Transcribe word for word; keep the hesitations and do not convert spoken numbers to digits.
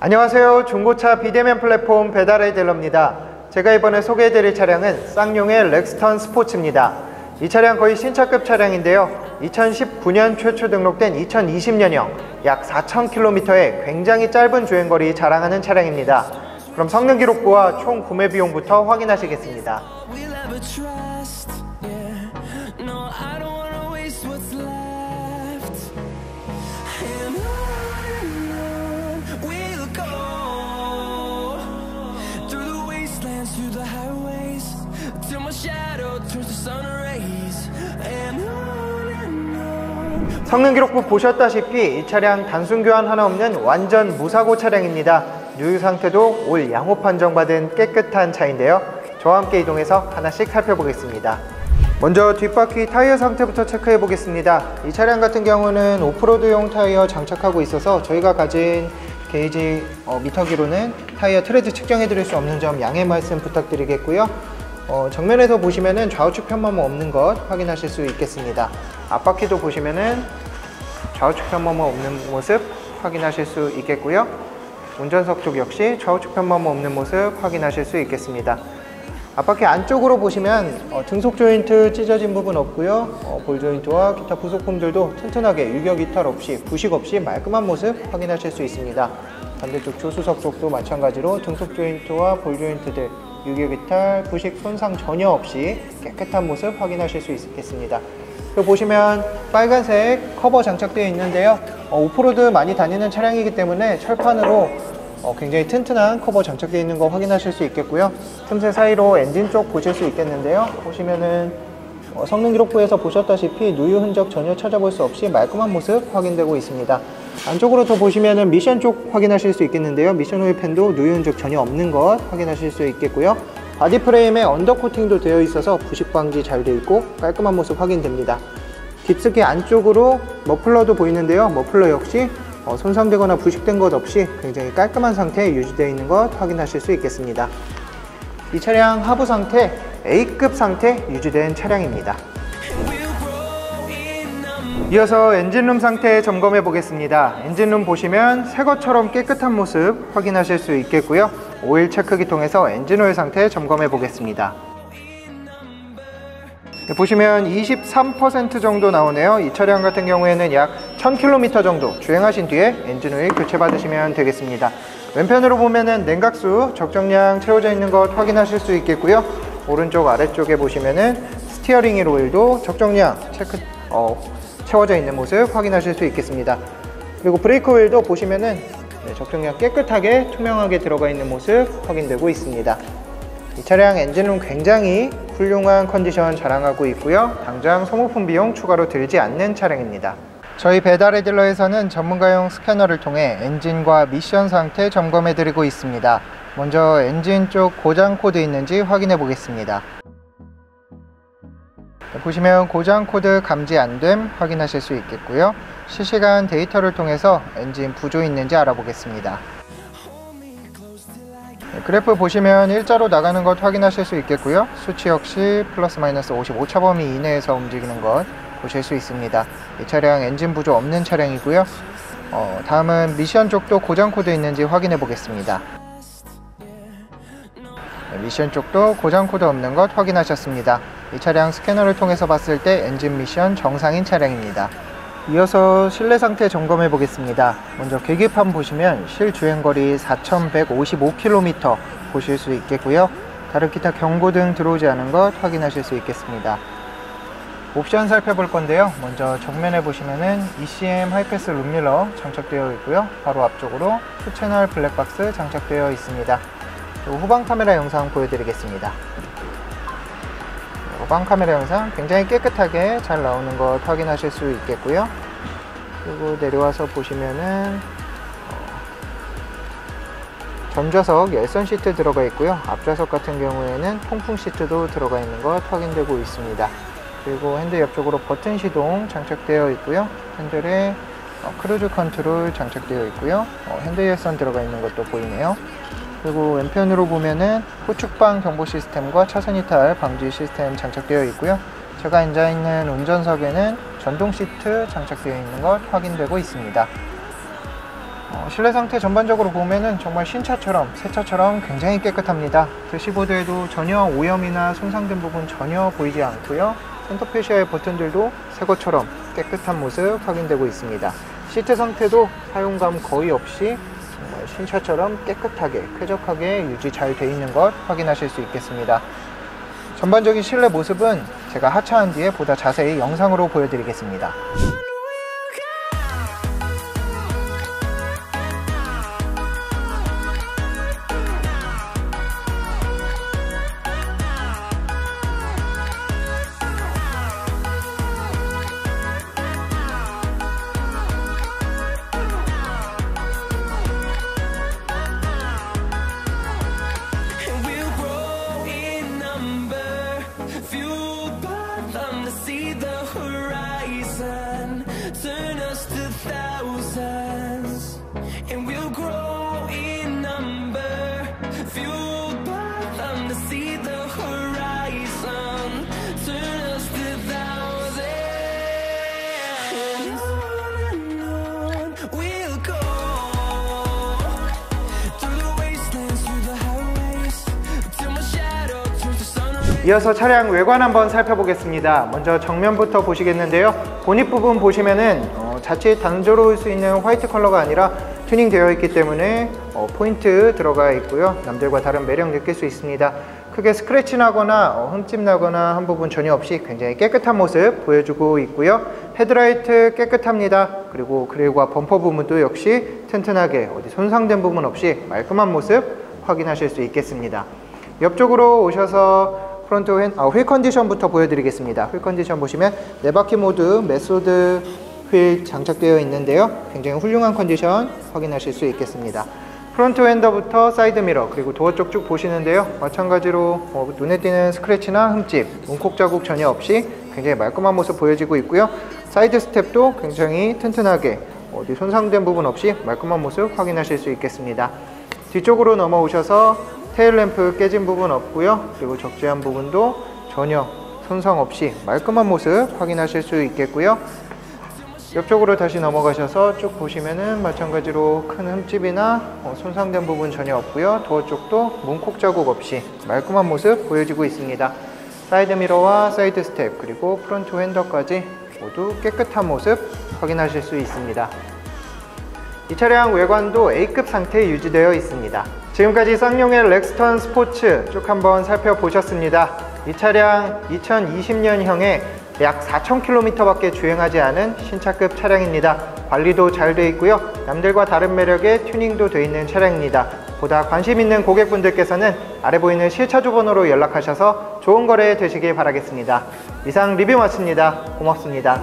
안녕하세요. 중고차 비대면 플랫폼 배달의 딜러입니다. 제가 이번에 소개해드릴 차량은 쌍용의 렉스턴 스포츠입니다. 이 차량 거의 신차급 차량인데요. 이천십구 년 최초 등록된 이천이십 년형 약 사천 킬로미터의 굉장히 짧은 주행거리 자랑하는 차량입니다. 그럼 성능 기록부와 총 구매 비용부터 확인하시겠습니다. 성능 기록부 보셨다시피 이 차량 단순 교환 하나 없는 완전 무사고 차량입니다. 유유 상태도 올 양호 판정받은 깨끗한 차인데요. 저와 함께 이동해서 하나씩 살펴보겠습니다. 먼저 뒷바퀴 타이어 상태부터 체크해 보겠습니다. 이 차량 같은 경우는 오프로드용 타이어 장착하고 있어서 저희가 가진 게이지 어, 미터기로는 타이어 트레드 측정해 드릴 수 없는 점 양해 말씀 부탁드리겠고요. 어, 정면에서 보시면은 좌우측 편마모 없는 것 확인하실 수 있겠습니다. 앞바퀴도 보시면은 좌우측 편마모 없는 모습 확인하실 수 있겠고요. 운전석 쪽 역시 좌우측 편마모 없는 모습 확인하실 수 있겠습니다. 앞바퀴 안쪽으로 보시면 어, 등속 조인트 찢어진 부분 없고요. 어, 볼 조인트와 기타 부속품들도 튼튼하게 유격 이탈 없이 부식 없이 말끔한 모습 확인하실 수 있습니다. 반대쪽 조수석 쪽도 마찬가지로 등속 조인트와 볼 조인트들 유격 이탈, 부식, 손상 전혀 없이 깨끗한 모습 확인하실 수 있겠습니다. 그리고 보시면 빨간색 커버 장착되어 있는데요. 어, 오프로드 많이 다니는 차량이기 때문에 철판으로 어, 굉장히 튼튼한 커버 장착되어 있는 거 확인하실 수 있겠고요. 틈새 사이로 엔진 쪽 보실 수 있겠는데요. 보시면은 어, 성능 기록부에서 보셨다시피 누유 흔적 전혀 찾아볼 수 없이 말끔한 모습 확인되고 있습니다. 안쪽으로 더 보시면은 미션 쪽 확인하실 수 있겠는데요. 미션 오일팬도 누유 흔적 전혀 없는 것 확인하실 수 있겠고요. 바디 프레임에 언더코팅도 되어 있어서 부식 방지 잘 되어 있고 깔끔한 모습 확인됩니다. 깁스기 안쪽으로 머플러도 보이는데요. 머플러 역시 어, 손상되거나 부식된 것 없이 굉장히 깔끔한 상태에 유지되어 있는 것 확인하실 수 있겠습니다. 이 차량 하부 상태 에이급 상태 유지된 차량입니다. 이어서 엔진룸 상태 점검해 보겠습니다. 엔진룸 보시면 새것처럼 깨끗한 모습 확인하실 수 있겠고요. 오일 체크기 통해서 엔진오일 상태 점검해 보겠습니다. 네, 보시면 이십삼 퍼센트 정도 나오네요. 이 차량 같은 경우에는 약 천 킬로미터 정도 주행하신 뒤에 엔진오일 교체 받으시면 되겠습니다. 왼편으로 보면은 냉각수 적정량 채워져 있는 것 확인하실 수 있겠고요. 오른쪽 아래쪽에 보시면은 스티어링 휠 오일도 적정량 체크, 어, 채워져 있는 모습 확인하실 수 있겠습니다. 그리고 브레이크 휠도 보시면은 적정량 깨끗하게 투명하게 들어가 있는 모습 확인되고 있습니다. 이 차량 엔진룸 굉장히 훌륭한 컨디션 자랑하고 있고요. 당장 소모품 비용 추가로 들지 않는 차량입니다. 저희 배달의 딜러에서는 전문가용 스캐너를 통해 엔진과 미션 상태 점검해 드리고 있습니다. 먼저 엔진 쪽 고장 코드 있는지 확인해 보겠습니다. 보시면 고장 코드 감지 안됨 확인하실 수 있겠고요. 실시간 데이터를 통해서 엔진 부조 있는지 알아보겠습니다. 네, 그래프 보시면 일자로 나가는 것 확인하실 수 있겠고요. 수치 역시 플러스 마이너스 오십오 차 범위 이내에서 움직이는 것 보실 수 있습니다. 이 차량 엔진 부조 없는 차량이고요. 어, 다음은 미션 쪽도 고장 코드 있는지 확인해 보겠습니다. 네, 미션 쪽도 고장 코드 없는 것 확인하셨습니다. 이 차량 스캐너를 통해서 봤을 때 엔진 미션 정상인 차량입니다. 이어서 실내 상태 점검해 보겠습니다. 먼저 계기판 보시면 실주행거리 사천백오십오 킬로미터 보실 수 있겠고요. 다른 기타 경고등 들어오지 않은 것 확인하실 수 있겠습니다. 옵션 살펴볼 건데요. 먼저 정면에 보시면은 이씨엠 하이패스 룸밀러 장착되어 있고요. 바로 앞쪽으로 투 채널 블랙박스 장착되어 있습니다. 그리고 후방 카메라 영상 보여드리겠습니다. 후방 카메라 영상 굉장히 깨끗하게 잘 나오는 것 확인하실 수 있겠고요. 그리고 내려와서 보시면은 전좌석 열선 시트 들어가 있고요. 앞좌석 같은 경우에는 통풍 시트도 들어가 있는 것 확인되고 있습니다. 그리고 핸들 옆쪽으로 버튼 시동 장착되어 있고요. 핸들에 크루즈 컨트롤 장착되어 있고요. 핸들 열선 들어가 있는 것도 보이네요. 그리고 왼편으로 보면은 후측방 경보 시스템과 차선 이탈 방지 시스템 장착되어 있고요. 제가 앉아있는 운전석에는 전동 시트 장착되어 있는 것 확인되고 있습니다. 어, 실내 상태 전반적으로 보면은 정말 신차처럼 새차처럼 굉장히 깨끗합니다. 대시보드에도 전혀 오염이나 손상된 부분 전혀 보이지 않고요. 센터 표시와의 버튼들도 새것처럼 깨끗한 모습 확인되고 있습니다. 시트 상태도 사용감 거의 없이 정말 신차처럼 깨끗하게 쾌적하게 유지 잘 돼 있는 것 확인하실 수 있겠습니다. 전반적인 실내 모습은 제가 하차한 뒤에 보다 자세히 영상으로 보여드리겠습니다. 이어서 차량 외관 한번 살펴보겠습니다. 먼저 정면부터 보시겠는데요. 본닛 부분 보시면은 어, 자칫 단조로울 수 있는 화이트 컬러가 아니라 튜닝 되어 있기 때문에 어, 포인트 들어가 있고요. 남들과 다른 매력 느낄 수 있습니다. 크게 스크래치 나거나 어, 흠집 나거나 한 부분 전혀 없이 굉장히 깨끗한 모습 보여주고 있고요. 헤드라이트 깨끗합니다. 그리고 그릴과 범퍼 부분도 역시 튼튼하게 어디 손상된 부분 없이 말끔한 모습 확인하실 수 있겠습니다. 옆쪽으로 오셔서 프론트 휠, 아, 휠 컨디션부터 보여드리겠습니다. 휠 컨디션 보시면 네바퀴 모드 메소드 휠 장착되어 있는데요. 굉장히 훌륭한 컨디션 확인하실 수 있겠습니다. 프론트 휀더부터 사이드 미러 그리고 도어 쪽 쭉 보시는데요. 마찬가지로 어, 눈에 띄는 스크래치나 흠집, 문콕 자국 전혀 없이 굉장히 말끔한 모습 보여지고 있고요. 사이드 스텝도 굉장히 튼튼하게 어디 손상된 부분 없이 말끔한 모습 확인하실 수 있겠습니다. 뒤쪽으로 넘어오셔서 테일램프 깨진 부분 없고요. 그리고 적재한 부분도 전혀 손상 없이 말끔한 모습 확인하실 수 있겠고요. 옆쪽으로 다시 넘어가셔서 쭉 보시면은 마찬가지로 큰 흠집이나 손상된 부분 전혀 없고요. 도어 쪽도 문콕 자국 없이 말끔한 모습 보여지고 있습니다. 사이드 미러와 사이드 스텝 그리고 프론트 휀더까지 모두 깨끗한 모습 확인하실 수 있습니다. 이 차량 외관도 에이급 상태에 유지되어 있습니다. 지금까지 쌍용의 렉스턴 스포츠 쭉 한번 살펴보셨습니다. 이 차량 이천이십 년형에 약 사천 킬로미터 밖에 주행하지 않은 신차급 차량입니다. 관리도 잘 돼 있고요. 남들과 다른 매력의 튜닝도 돼 있는 차량입니다. 보다 관심 있는 고객분들께서는 아래 보이는 실차주 번호로 연락하셔서 좋은 거래 되시길 바라겠습니다. 이상 리뷰 마칩니다. 고맙습니다.